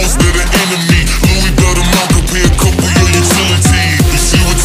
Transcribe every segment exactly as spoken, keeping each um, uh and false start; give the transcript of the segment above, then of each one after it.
That an enemy Louis Bell to Malcolm, pay a couple your utility. You see what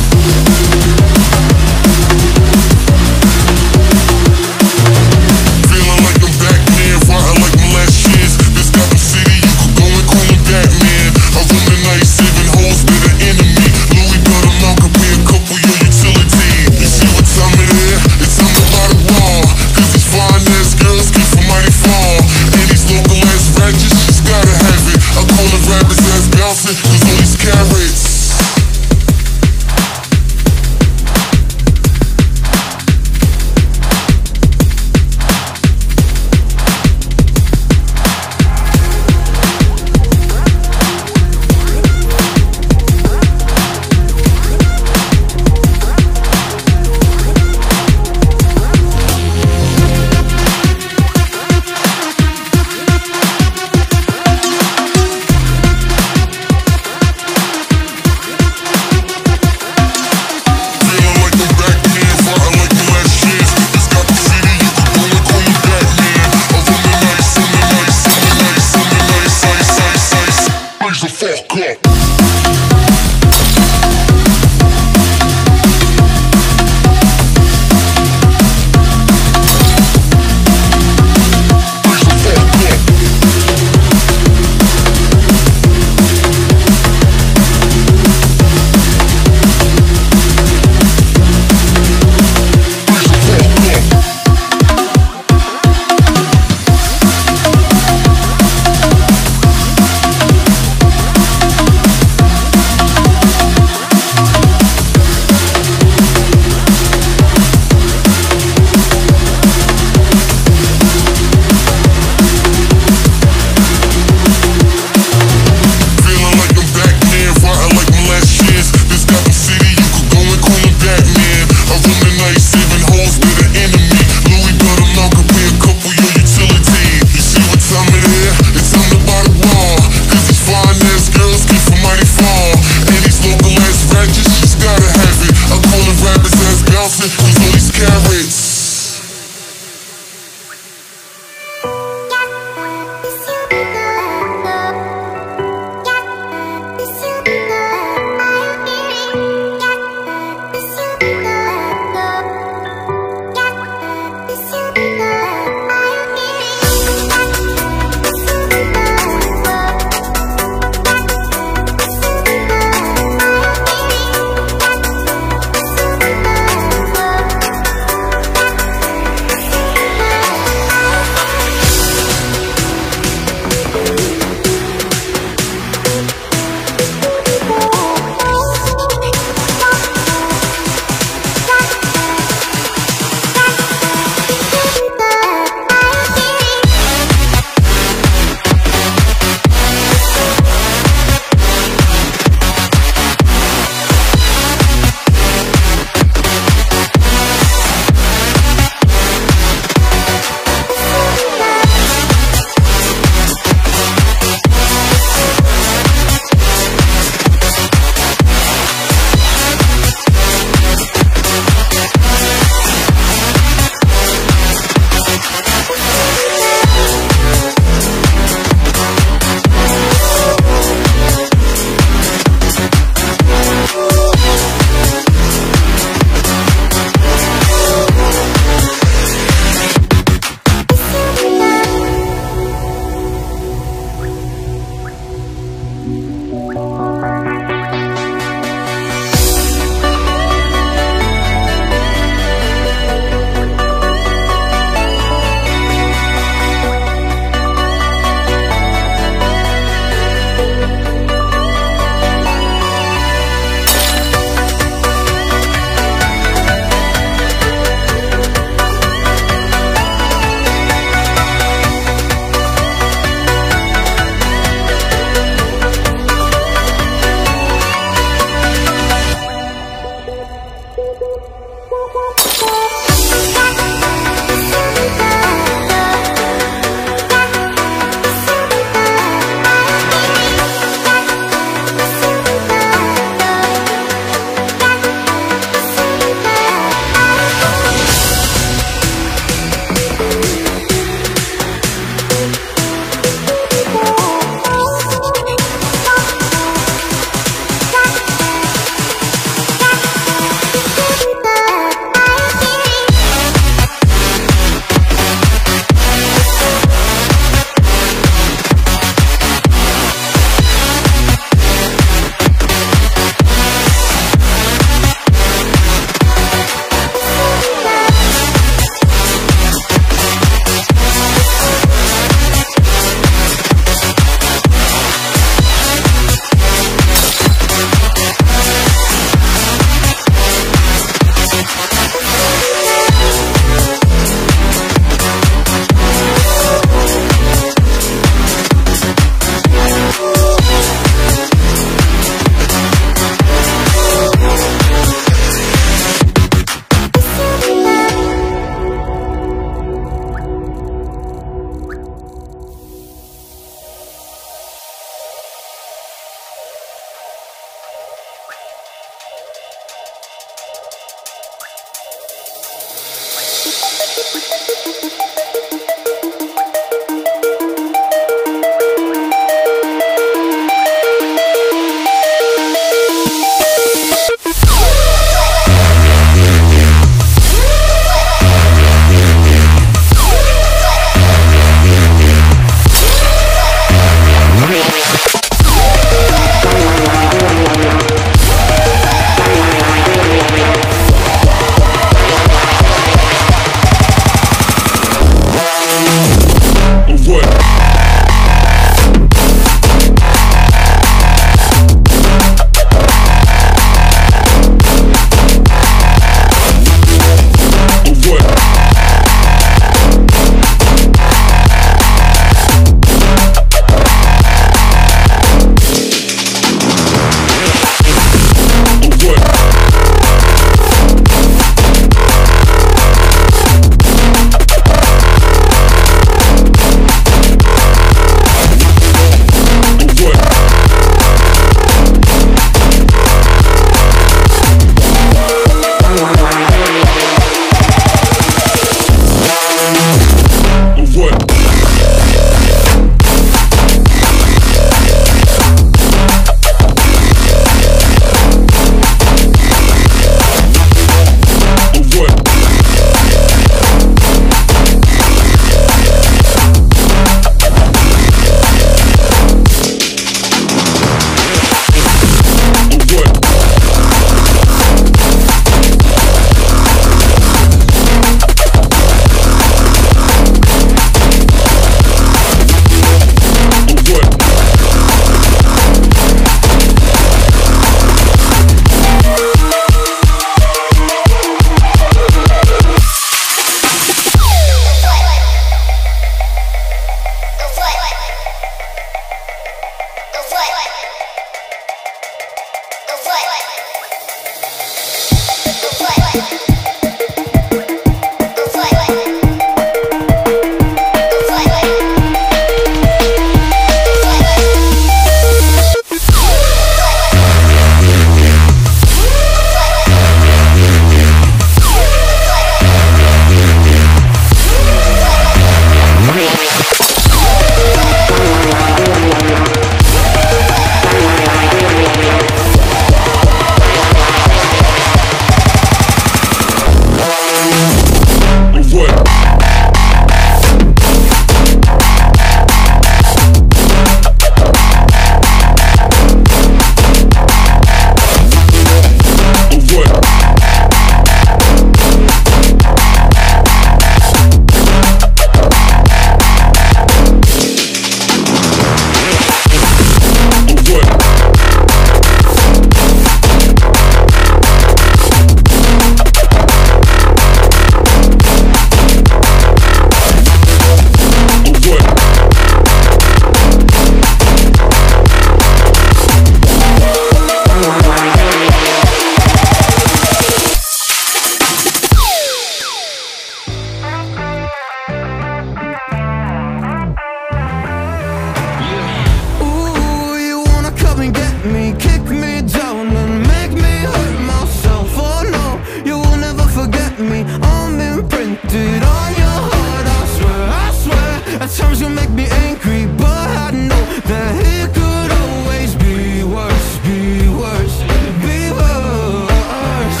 depicted on your heart. I swear, I swear, at times you make me angry, but I know that it could always be worse, be worse, be worse.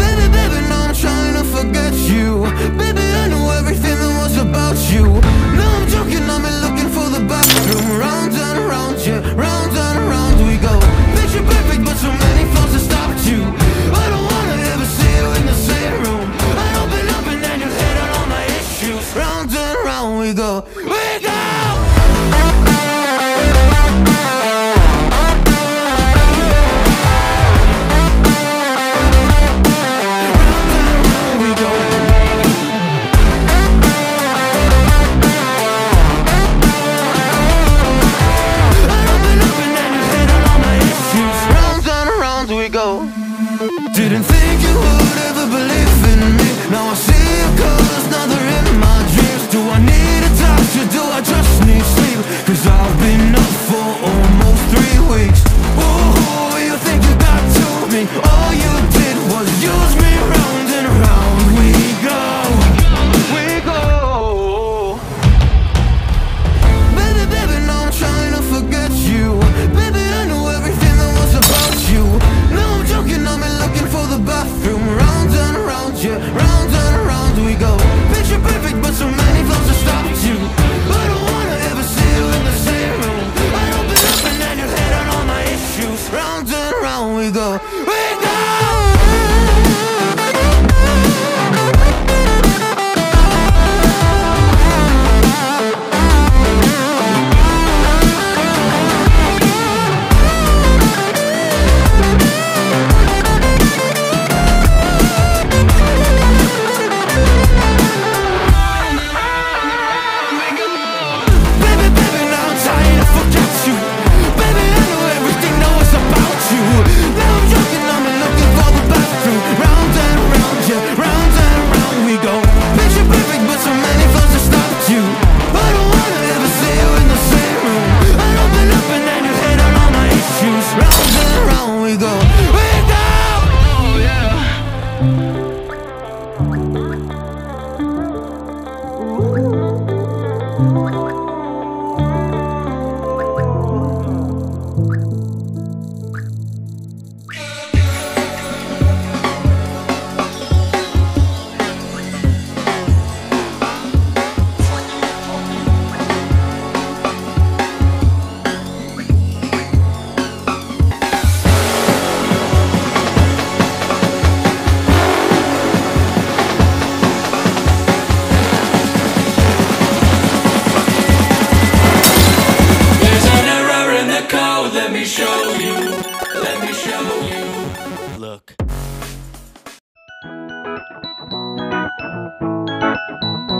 Baby, baby, now I'm trying to forget you. Baby, I know everything that was about you. Now I'm joking, I'm looking for the bathroom. Round and round, yeah, round and round we go. Picture perfect, but so many flaws that stopped you. I don't wanna ever see you in the same room. I open up and then you hit on all my issues. Round and round we go, we go. Didn't think you would ever believe in me. Now I see you cause now they're in my dreams. Do I need a doctor? Do I just need sleep? Cause I've been up for almost three weeks. Ooh, you think you got to me? All you did was use me. Round and round we go, we go. Baby, baby, now I'm trying to forget you. Baby, I know everything that was about you. Now I'm joking, I'm in love for the bathroom. Round and round, yeah, round and round we go. Picture perfect, but so many flaws have stopped you. I don't wanna ever see you in the same room. I open up and then you hit on all my issues. Round and round we go, we go. Look.